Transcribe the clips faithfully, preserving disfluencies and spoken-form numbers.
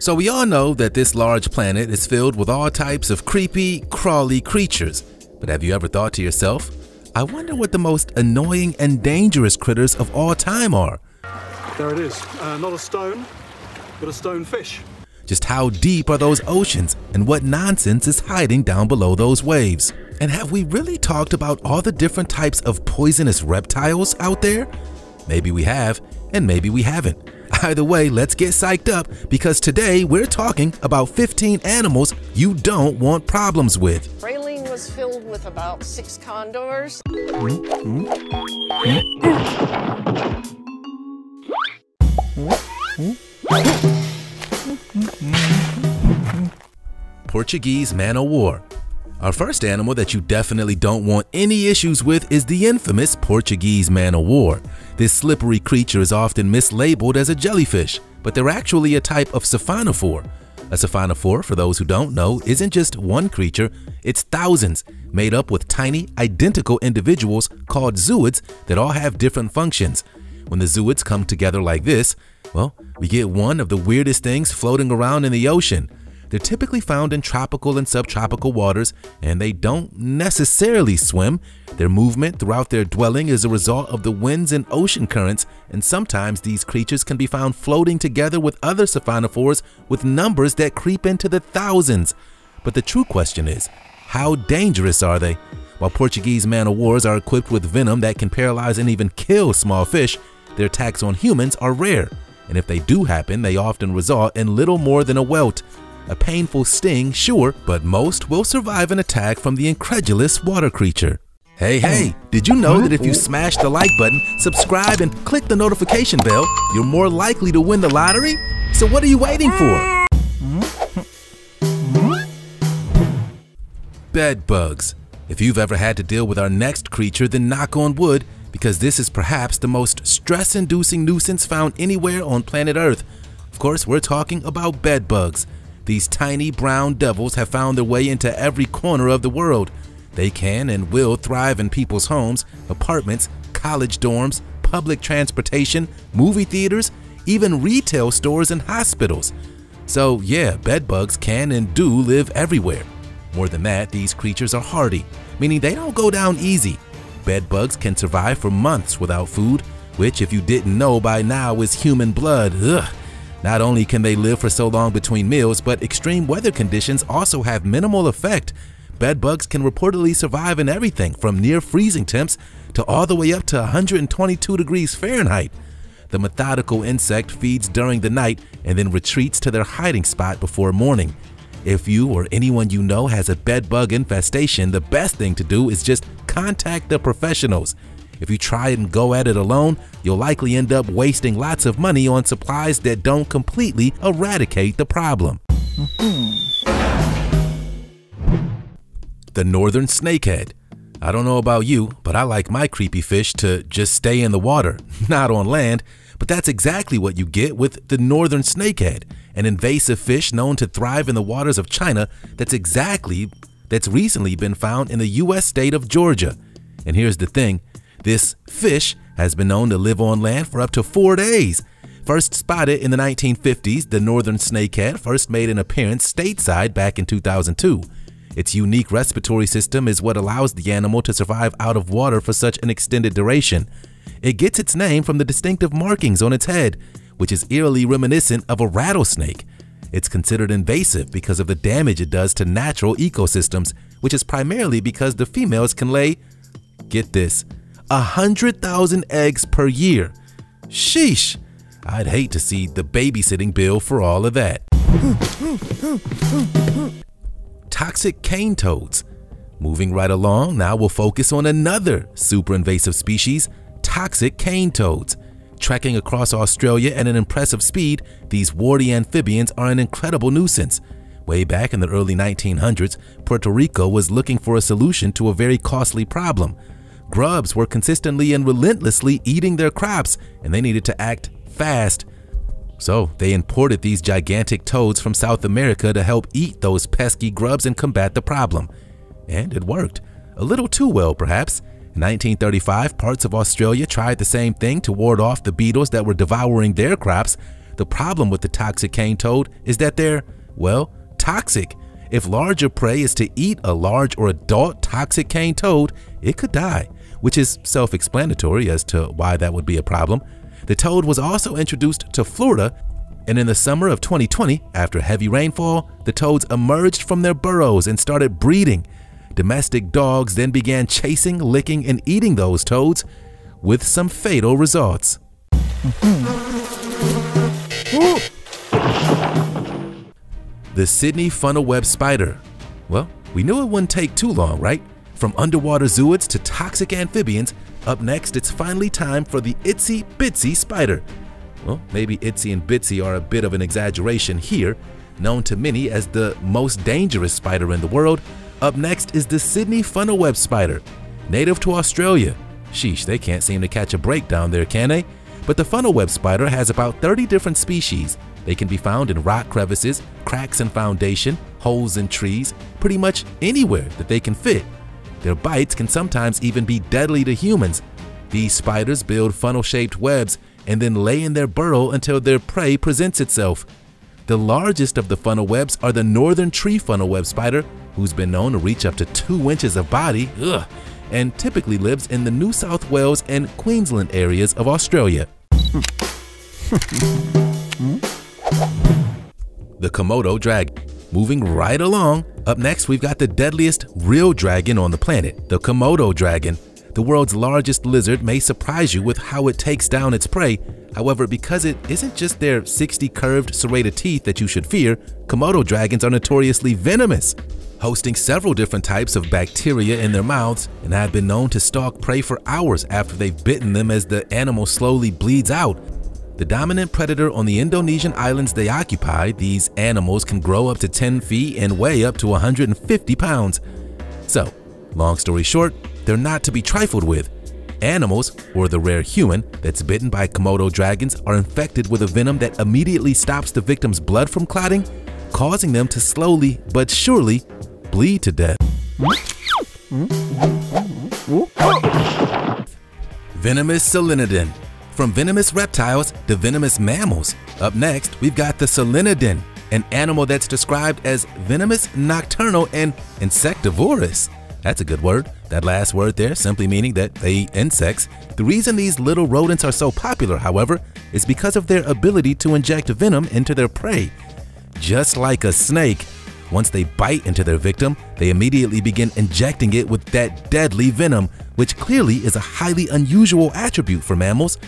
So we all know that this large planet is filled with all types of creepy, crawly creatures. But have you ever thought to yourself, I wonder what the most annoying and dangerous critters of all time are? There it is. Uh, not a stone, but a stonefish. Just how deep are those oceans, and what nonsense is hiding down below those waves? And have we really talked about all the different types of poisonous reptiles out there? Maybe we have, and maybe we haven't. Either way, let's get psyched up, because today we're talking about fifteen animals you don't want problems with. Raylene was filled with about six condors. Portuguese Man O' War. Our first animal that you definitely don't want any issues with is the infamous Portuguese Man O' War. This slippery creature is often mislabeled as a jellyfish, but they're actually a type of siphonophore. A siphonophore, for those who don't know, isn't just one creature, it's thousands, made up with tiny, identical individuals called zooids that all have different functions. When the zooids come together like this, well, we get one of the weirdest things floating around in the ocean. They're typically found in tropical and subtropical waters, and they don't necessarily swim. Their movement throughout their dwelling is a result of the winds and ocean currents, and sometimes these creatures can be found floating together with other siphonophores with numbers that creep into the thousands. But the true question is, how dangerous are they? While Portuguese man-o'-wars are equipped with venom that can paralyze and even kill small fish, their attacks on humans are rare, and if they do happen, they often result in little more than a welt. A painful sting, sure, but most will survive an attack from the incredulous water creature. Hey, hey, did you know that if you smash the like button, subscribe, and click the notification bell, you're more likely to win the lottery? So what are you waiting for? Bed bugs. If you've ever had to deal with our next creature, then knock on wood, because this is perhaps the most stress-inducing nuisance found anywhere on planet Earth. Of course, we're talking about bed bugs. These tiny brown devils have found their way into every corner of the world. They can and will thrive in people's homes, apartments, college dorms, public transportation, movie theaters, even retail stores and hospitals. So yeah, bedbugs can and do live everywhere. More than that, these creatures are hardy, meaning they don't go down easy. Bedbugs can survive for months without food, which if you didn't know by now is human blood. Ugh. Not only can they live for so long between meals, but extreme weather conditions also have minimal effect. Bedbugs can reportedly survive in everything from near freezing temps to all the way up to one hundred twenty-two degrees Fahrenheit. The methodical insect feeds during the night and then retreats to their hiding spot before morning. If you or anyone you know has a bedbug infestation, the best thing to do is just contact the professionals. If you try and go at it alone, you'll likely end up wasting lots of money on supplies that don't completely eradicate the problem. The Northern Snakehead. I don't know about you, but I like my creepy fish to just stay in the water, not on land, but that's exactly what you get with the Northern Snakehead, an invasive fish known to thrive in the waters of China that's exactly, that's recently been found in the U S state of Georgia. And here's the thing. This fish has been known to live on land for up to four days. First spotted in the nineteen fifties, the northern snakehead first made an appearance stateside back in two thousand two. Its unique respiratory system is what allows the animal to survive out of water for such an extended duration. It gets its name from the distinctive markings on its head, which is eerily reminiscent of a rattlesnake. It's considered invasive because of the damage it does to natural ecosystems, which is primarily because the females can lay, get this, one hundred thousand eggs per year. Sheesh, I'd hate to see the babysitting bill for all of that. Toxic cane toads. Moving right along, now we'll focus on another super invasive species, toxic cane toads. Trekking across Australia at an impressive speed, these warty amphibians are an incredible nuisance. Way back in the early nineteen hundreds, Puerto Rico was looking for a solution to a very costly problem. Grubs were consistently and relentlessly eating their crops, and they needed to act fast. So they imported these gigantic toads from South America to help eat those pesky grubs and combat the problem. And it worked. A little too well, perhaps. In nineteen thirty-five, parts of Australia tried the same thing to ward off the beetles that were devouring their crops. The problem with the toxic cane toad is that they're, well, toxic. If larger prey is to eat a large or adult toxic cane toad, it could die, which is self-explanatory as to why that would be a problem. The toad was also introduced to Florida, and in the summer of twenty twenty, after heavy rainfall, the toads emerged from their burrows and started breeding. Domestic dogs then began chasing, licking, and eating those toads, with some fatal results. The Sydney funnel-web spider. Well, we knew it wouldn't take too long, right? From underwater zooids to toxic amphibians, up next it's finally time for the itsy bitsy spider. Well, maybe itsy and bitsy are a bit of an exaggeration here. Known to many as the most dangerous spider in the world, up next is the Sydney funnel-web spider, native to Australia. Sheesh, they can't seem to catch a break down there, can they? But the funnel-web spider has about thirty different species. They can be found in rock crevices, cracks in foundation, holes in trees, pretty much anywhere that they can fit. Their bites can sometimes even be deadly to humans. These spiders build funnel-shaped webs and then lay in their burrow until their prey presents itself. The largest of the funnel webs are the northern tree funnel-web spider, who's been known to reach up to two inches of body, ugh, and typically lives in the New South Wales and Queensland areas of Australia. The Komodo dragon. Moving right along, up next we've got the deadliest real dragon on the planet, the Komodo dragon. The world's largest lizard may surprise you with how it takes down its prey. However, because it isn't just their sixty curved serrated teeth that you should fear, Komodo dragons are notoriously venomous, hosting several different types of bacteria in their mouths, and have been known to stalk prey for hours after they've bitten them as the animal slowly bleeds out. The dominant predator on the Indonesian islands they occupy, these animals can grow up to ten feet and weigh up to one hundred fifty pounds. So, long story short, they're not to be trifled with. Animals, or the rare human that's bitten by Komodo dragons, are infected with a venom that immediately stops the victim's blood from clotting, causing them to slowly but surely bleed to death. Venomous solenodon. From venomous reptiles to venomous mammals, up next we've got the solenodon, an animal that's described as venomous, nocturnal, and insectivorous. That's a good word. That last word there simply meaning that they eat insects. The reason these little rodents are so popular, however, is because of their ability to inject venom into their prey. Just like a snake, once they bite into their victim, they immediately begin injecting it with that deadly venom, which clearly is a highly unusual attribute for mammals.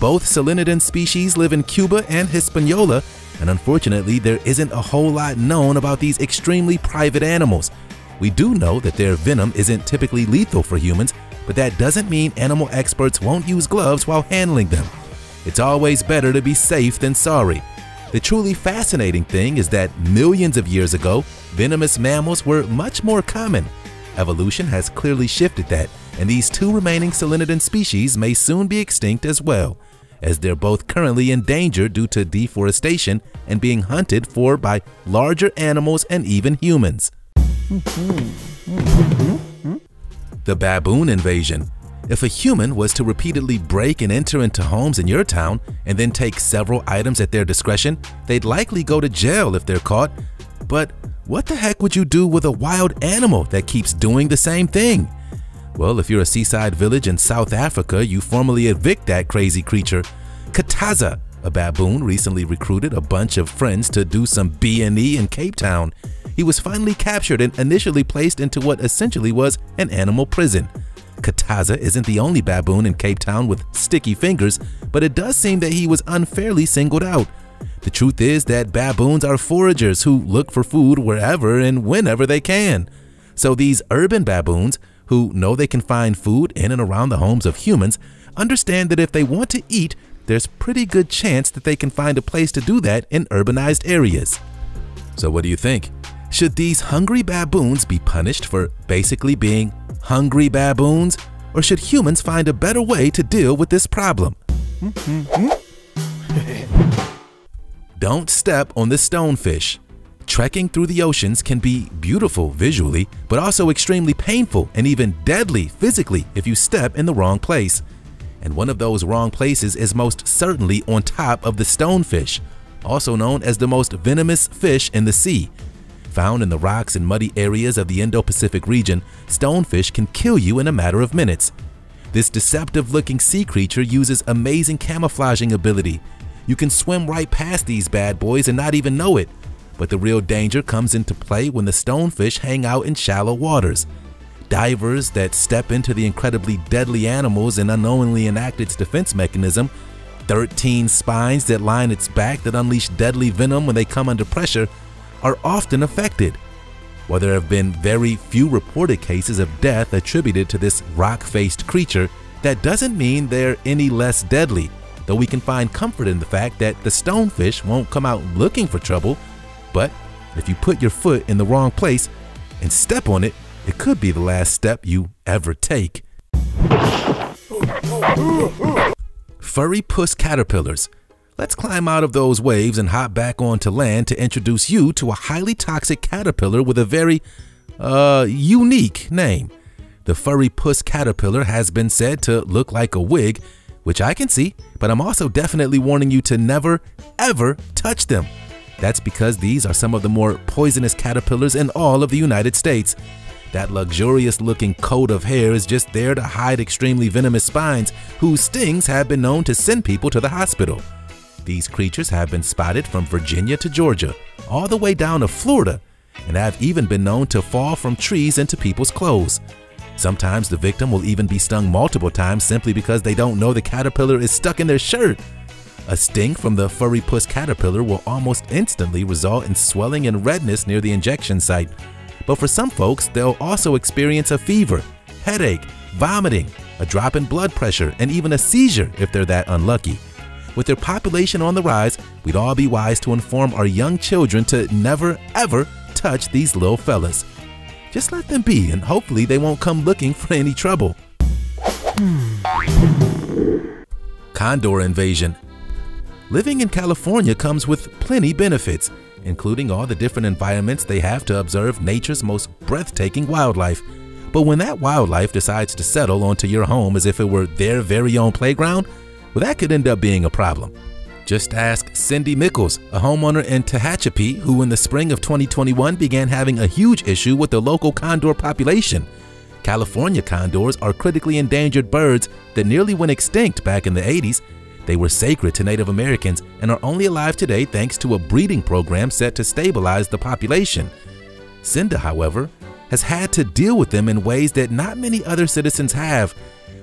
Both solenodon species live in Cuba and Hispaniola, and unfortunately there isn't a whole lot known about these extremely private animals. We do know that their venom isn't typically lethal for humans, but that doesn't mean animal experts won't use gloves while handling them. It's always better to be safe than sorry. The truly fascinating thing is that millions of years ago, venomous mammals were much more common. Evolution has clearly shifted that, and these two remaining solenodon species may soon be extinct as well, as they're both currently in danger due to deforestation and being hunted for by larger animals and even humans. The baboon invasion. If a human was to repeatedly break and enter into homes in your town and then take several items at their discretion, they'd likely go to jail if they're caught. But what the heck would you do with a wild animal that keeps doing the same thing? Well, if you're a seaside village in South Africa, you formally evict that crazy creature. Kataza, a baboon, recently recruited a bunch of friends to do some B and E in Cape Town. He was finally captured and initially placed into what essentially was an animal prison. Kataza isn't the only baboon in Cape Town with sticky fingers, but it does seem that he was unfairly singled out. The truth is that baboons are foragers who look for food wherever and whenever they can. So these urban baboons, who know they can find food in and around the homes of humans, understand that if they want to eat, there's pretty good chance that they can find a place to do that in urbanized areas. So what do you think? Should these hungry baboons be punished for basically being hungry baboons, or should humans find a better way to deal with this problem? Don't step on the stonefish. Trekking through the oceans can be beautiful visually, but also extremely painful and even deadly physically if you step in the wrong place. And one of those wrong places is most certainly on top of the stonefish. also known as the most venomous fish in the sea. Found in the rocks and muddy areas of the Indo-Pacific region, stonefish can kill you in a matter of minutes. This deceptive-looking sea creature uses amazing camouflaging ability. You can swim right past these bad boys and not even know it. But the real danger comes into play when the stonefish hang out in shallow waters. Divers that step into the incredibly deadly animals and unknowingly enact its defense mechanism, thirteen spines that line its back that unleash deadly venom when they come under pressure, are often affected. While there have been very few reported cases of death attributed to this rock-faced creature, that doesn't mean they're any less deadly, though we can find comfort in the fact that the stonefish won't come out looking for trouble, but if you put your foot in the wrong place and step on it, it could be the last step you ever take. Furry Puss Caterpillars. Let's climb out of those waves and hop back onto land to introduce you to a highly toxic caterpillar with a very, uh, unique name. The furry puss caterpillar has been said to look like a wig, which I can see, but I'm also definitely warning you to never, ever touch them. That's because these are some of the more poisonous caterpillars in all of the United States. That luxurious looking coat of hair is just there to hide extremely venomous spines whose stings have been known to send people to the hospital. These creatures have been spotted from Virginia to Georgia, all the way down to Florida, and have even been known to fall from trees into people's clothes. Sometimes the victim will even be stung multiple times simply because they don't know the caterpillar is stuck in their shirt. A sting from the furry puss caterpillar will almost instantly result in swelling and redness near the injection site. But for some folks, they'll also experience a fever, headache, vomiting, a drop in blood pressure, and even a seizure if they're that unlucky. With their population on the rise, we'd all be wise to inform our young children to never, ever touch these little fellas. Just let them be, and hopefully they won't come looking for any trouble. Condor invasion. Living in California comes with plenty benefits, including all the different environments they have to observe nature's most breathtaking wildlife. But when that wildlife decides to settle onto your home as if it were their very own playground, well, that could end up being a problem. Just ask Cindy Mickles, a homeowner in Tehachapi who in the spring of twenty twenty-one began having a huge issue with the local condor population. California condors are critically endangered birds that nearly went extinct back in the eighties. They were sacred to Native Americans and are only alive today thanks to a breeding program set to stabilize the population. Cindy, however, has had to deal with them in ways that not many other citizens have.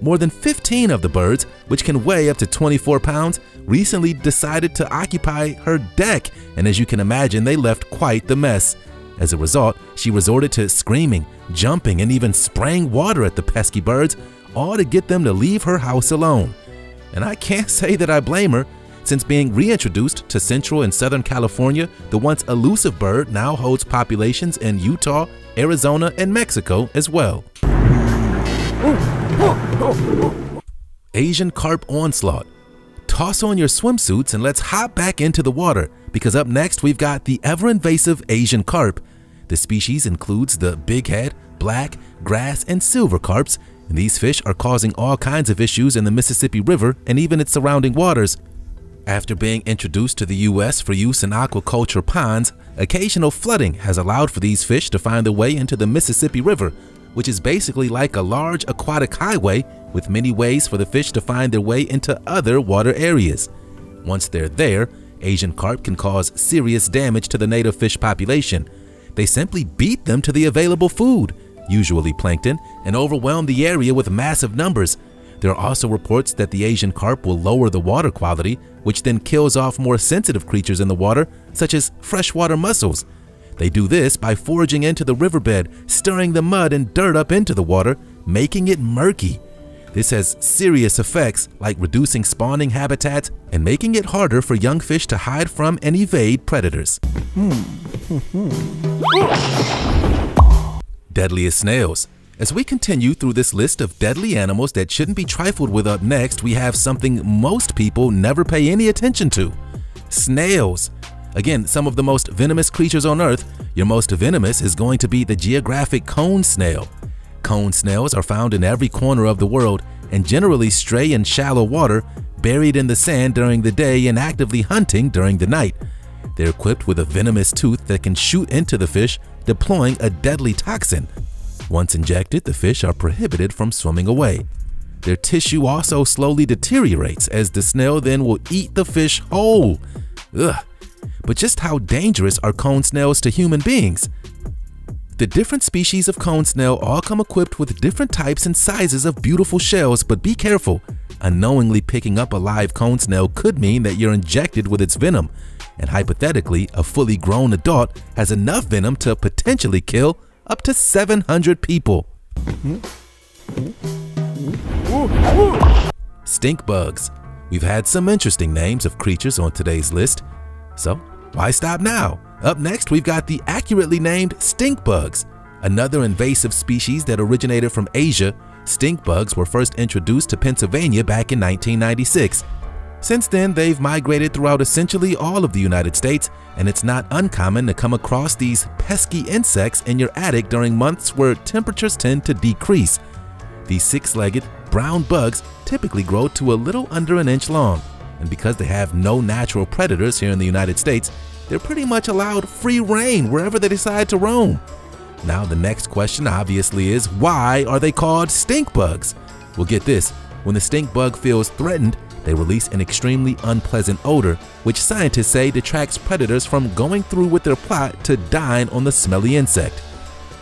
More than fifteen of the birds, which can weigh up to twenty-four pounds, recently decided to occupy her deck, and as you can imagine, they left quite the mess. As a result, she resorted to screaming, jumping, and even spraying water at the pesky birds, all to get them to leave her house alone. And I can't say that I blame her. Since being reintroduced to Central and Southern California, the once elusive bird now holds populations in Utah, Arizona, and Mexico as well. Ooh. Asian carp onslaught. Toss on your swimsuits and let's hop back into the water, because up next we've got the ever-invasive Asian carp. The species includes the bighead, black, grass, and silver carps, and these fish are causing all kinds of issues in the Mississippi River and even its surrounding waters. After being introduced to the U S for use in aquaculture ponds, occasional flooding has allowed for these fish to find their way into the Mississippi River, which is basically like a large aquatic highway with many ways for the fish to find their way into other water areas. Once they're there, Asian carp can cause serious damage to the native fish population. They simply beat them to the available food, usually plankton, and overwhelm the area with massive numbers. There are also reports that the Asian carp will lower the water quality, which then kills off more sensitive creatures in the water, such as freshwater mussels. They do this by foraging into the riverbed, stirring the mud and dirt up into the water, making it murky. This has serious effects like reducing spawning habitats and making it harder for young fish to hide from and evade predators. Deadliest snails. As we continue through this list of deadly animals that shouldn't be trifled with, up next we have something most people never pay any attention to. Snails. Again, some of the most venomous creatures on Earth. Your most venomous is going to be the geographic cone snail. Cone snails are found in every corner of the world and generally stray in shallow water, buried in the sand during the day and actively hunting during the night. They're equipped with a venomous tooth that can shoot into the fish, deploying a deadly toxin. Once injected, the fish are prohibited from swimming away. Their tissue also slowly deteriorates as the snail then will eat the fish whole. Ugh. But just how dangerous are cone snails to human beings? The different species of cone snail all come equipped with different types and sizes of beautiful shells, but be careful. Unknowingly picking up a live cone snail could mean that you're injected with its venom. And hypothetically, a fully grown adult has enough venom to potentially kill up to seven hundred people. Stink bugs. We've had some interesting names of creatures on today's list, so why stop now? Up next, we've got the accurately named stink bugs. Another invasive species that originated from Asia, stink bugs were first introduced to Pennsylvania back in nineteen ninety-six. Since then, they've migrated throughout essentially all of the United States, and it's not uncommon to come across these pesky insects in your attic during months where temperatures tend to decrease. These six-legged, brown bugs typically grow to a little under an inch long, and because they have no natural predators here in the United States, they're pretty much allowed free reign wherever they decide to roam. Now the next question obviously is, why are they called stink bugs? Well, get this, when the stink bug feels threatened, they release an extremely unpleasant odor, which scientists say detracts predators from going through with their plot to dine on the smelly insect.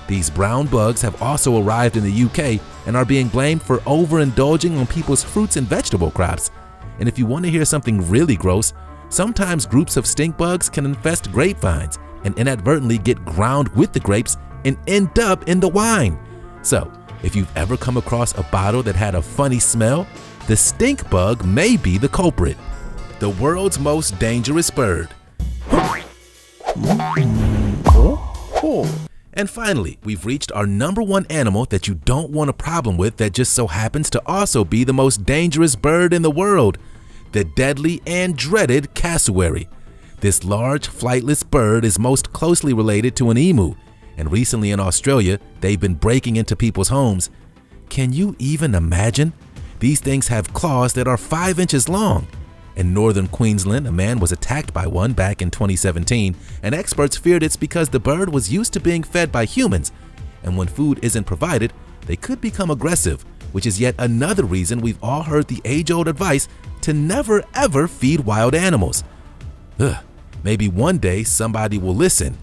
These brown bugs have also arrived in the U K and are being blamed for overindulging on people's fruits and vegetable crops. And if you want to hear something really gross, sometimes groups of stink bugs can infest grapevines and inadvertently get ground with the grapes and end up in the wine. So, if you've ever come across a bottle that had a funny smell, the stink bug may be the culprit. The world's most dangerous bird. And finally, we've reached our number one animal that you don't want a problem with that just so happens to also be the most dangerous bird in the world, the deadly and dreaded cassowary. This large, flightless bird is most closely related to an emu, and recently in Australia, they've been breaking into people's homes. Can you even imagine? These things have claws that are five inches long. In northern Queensland, a man was attacked by one back in twenty seventeen, and experts feared it's because the bird was used to being fed by humans, and when food isn't provided, they could become aggressive, which is yet another reason we've all heard the age-old advice to never ever feed wild animals. Ugh, maybe one day somebody will listen.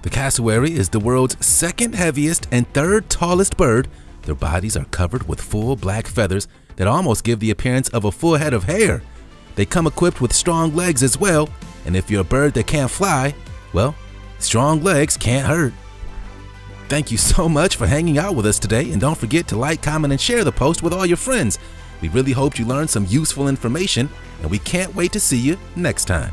The cassowary is the world's second heaviest and third tallest bird. Their bodies are covered with full black feathers that almost give the appearance of a full head of hair. They come equipped with strong legs as well, and if you're a bird that can't fly, well, strong legs can't hurt. Thank you so much for hanging out with us today, and don't forget to like, comment, and share the post with all your friends. We really hoped you learned some useful information, and we can't wait to see you next time.